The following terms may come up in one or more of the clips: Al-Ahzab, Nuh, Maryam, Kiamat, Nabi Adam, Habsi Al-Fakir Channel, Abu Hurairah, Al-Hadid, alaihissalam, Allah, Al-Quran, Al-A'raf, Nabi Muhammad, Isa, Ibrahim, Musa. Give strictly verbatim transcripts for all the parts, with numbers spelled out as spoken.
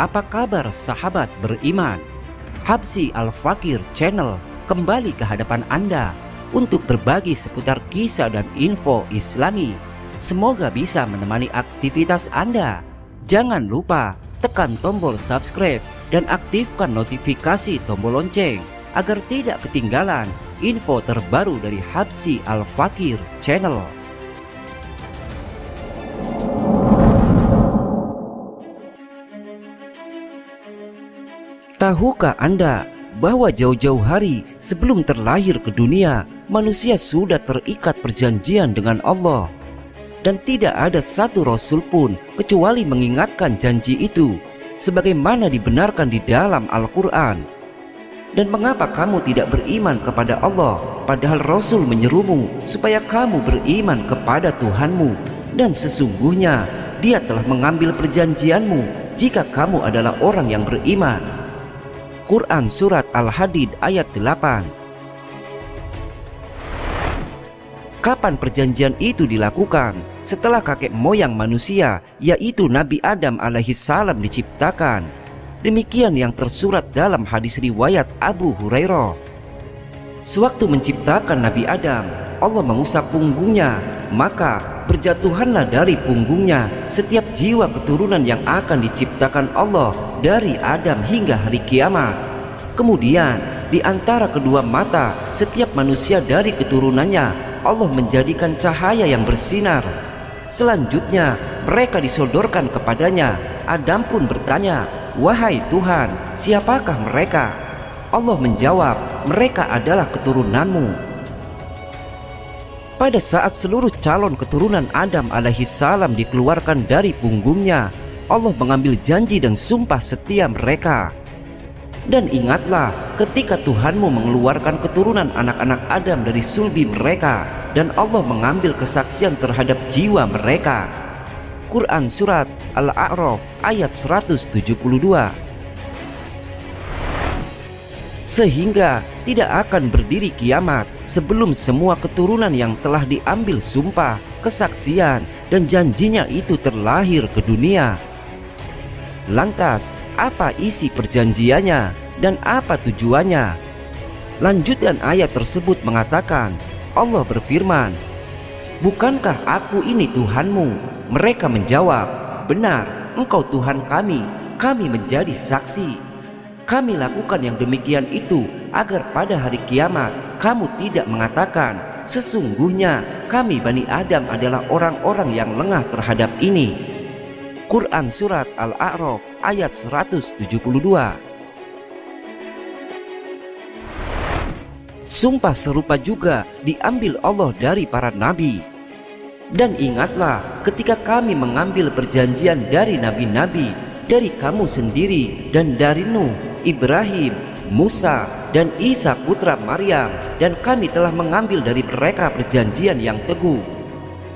Apa kabar sahabat beriman? Habsi Al-Fakir Channel kembali ke hadapan Anda untuk berbagi seputar kisah dan info islami. Semoga bisa menemani aktivitas Anda. Jangan lupa tekan tombol subscribe dan aktifkan notifikasi tombol lonceng agar tidak ketinggalan info terbaru dari Habsi Al-Fakir Channel. Tahukah Anda bahwa jauh-jauh hari sebelum terlahir ke dunia, manusia sudah terikat perjanjian dengan Allah? Dan tidak ada satu Rasul pun kecuali mengingatkan janji itu, sebagaimana dibenarkan di dalam Al-Quran. Dan mengapa kamu tidak beriman kepada Allah, padahal Rasul menyerumu supaya kamu beriman kepada Tuhanmu? Dan sesungguhnya, Dia telah mengambil perjanjianmu jika kamu adalah orang yang beriman. Quran Surat Al-Hadid ayat delapan. Kapan perjanjian itu dilakukan? Setelah kakek moyang manusia, yaitu Nabi Adam alaihissalam diciptakan. Demikian yang tersurat dalam hadis riwayat Abu Hurairah. Sewaktu menciptakan Nabi Adam, Allah mengusap punggungnya, maka berjatuhanlah dari punggungnya setiap jiwa keturunan yang akan diciptakan Allah dari Adam hingga hari kiamat. Kemudian di antara kedua mata setiap manusia dari keturunannya Allah menjadikan cahaya yang bersinar. Selanjutnya mereka disodorkan kepadanya. Adam pun bertanya, "Wahai Tuhan, siapakah mereka?" Allah menjawab, "Mereka adalah keturunanmu." Pada saat seluruh calon keturunan Adam alaihissalam dikeluarkan dari punggungnya, Allah mengambil janji dan sumpah setia mereka. Dan ingatlah ketika Tuhanmu mengeluarkan keturunan anak-anak Adam dari sulbi mereka, dan Allah mengambil kesaksian terhadap jiwa mereka. Quran Surat Al-A'raf ayat seratus tujuh puluh dua. Sehingga tidak akan berdiri kiamat sebelum semua keturunan yang telah diambil sumpah, kesaksian, dan janjinya itu terlahir ke dunia. Lantas, apa isi perjanjiannya dan apa tujuannya? Lanjutan ayat tersebut mengatakan, Allah berfirman, "Bukankah aku ini Tuhanmu?" Mereka menjawab, "Benar, engkau Tuhan kami, kami menjadi saksi. Kami lakukan yang demikian itu agar pada hari kiamat kamu tidak mengatakan, sesungguhnya kami Bani Adam adalah orang-orang yang lengah terhadap ini." Quran Surat Al-A'raf ayat seratus tujuh puluh dua. Sumpah serupa juga diambil Allah dari para nabi. Dan ingatlah ketika kami mengambil perjanjian dari nabi-nabi, dari kamu sendiri dan dari Nuh, Ibrahim, Musa, dan Isa putra Maryam, dan kami telah mengambil dari mereka perjanjian yang teguh.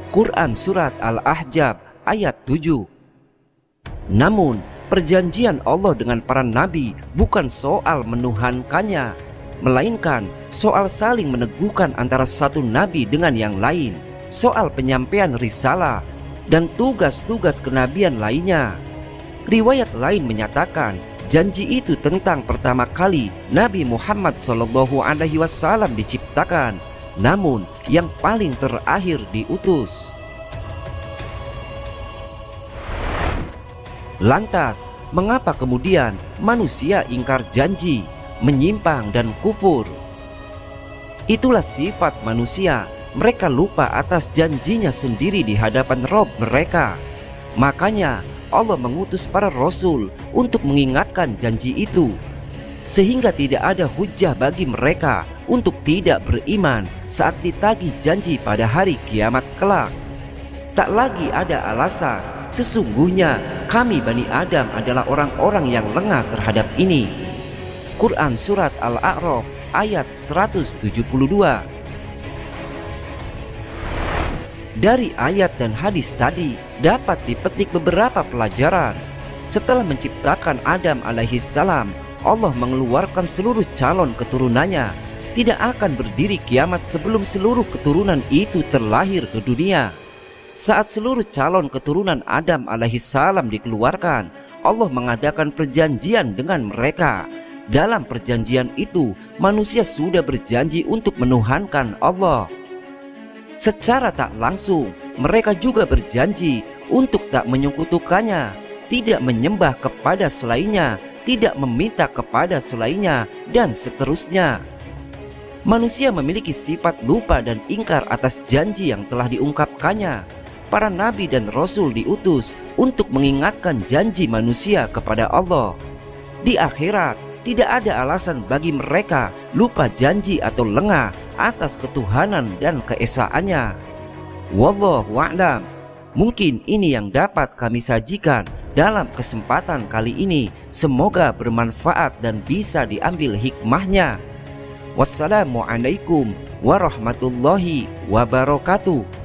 Quran Surat Al-Ahzab ayat tujuh. Namun, perjanjian Allah dengan para nabi bukan soal menuhankannya, melainkan soal saling meneguhkan antara satu nabi dengan yang lain, soal penyampaian risalah dan tugas-tugas kenabian lainnya. Riwayat lain menyatakan janji itu tentang pertama kali Nabi Muhammad shallallahu alaihi wasallam diciptakan, namun yang paling terakhir diutus. Lantas, mengapa kemudian manusia ingkar janji, menyimpang dan kufur? Itulah sifat manusia, mereka lupa atas janjinya sendiri di hadapan Rob mereka. Makanya Allah mengutus para rasul untuk mengingatkan janji itu, sehingga tidak ada hujah bagi mereka untuk tidak beriman saat ditagih janji pada hari kiamat kelak. Tak lagi ada alasan, sesungguhnya kami Bani Adam adalah orang-orang yang lengah terhadap ini. Quran Surat Al-A'raf ayat seratus tujuh puluh dua. Dari ayat dan hadis tadi dapat dipetik beberapa pelajaran. Setelah menciptakan Adam alaihissalam, Allah mengeluarkan seluruh calon keturunannya. Tidak akan berdiri kiamat sebelum seluruh keturunan itu terlahir ke dunia. Saat seluruh calon keturunan Adam alaihissalam dikeluarkan, Allah mengadakan perjanjian dengan mereka. Dalam perjanjian itu, manusia sudah berjanji untuk menuhankan Allah. Secara tak langsung, mereka juga berjanji untuk tak menyekutukannya, tidak menyembah kepada selainnya, tidak meminta kepada selainnya, dan seterusnya. Manusia memiliki sifat lupa dan ingkar atas janji yang telah diungkapkannya. Para nabi dan rasul diutus untuk mengingatkan janji manusia kepada Allah. Di akhirat, tidak ada alasan bagi mereka lupa janji atau lengah atas ketuhanan dan keesaannya. Wallahu a'lam. Mungkin ini yang dapat kami sajikan dalam kesempatan kali ini. Semoga bermanfaat dan bisa diambil hikmahnya. Wassalamualaikum warahmatullahi wabarakatuh.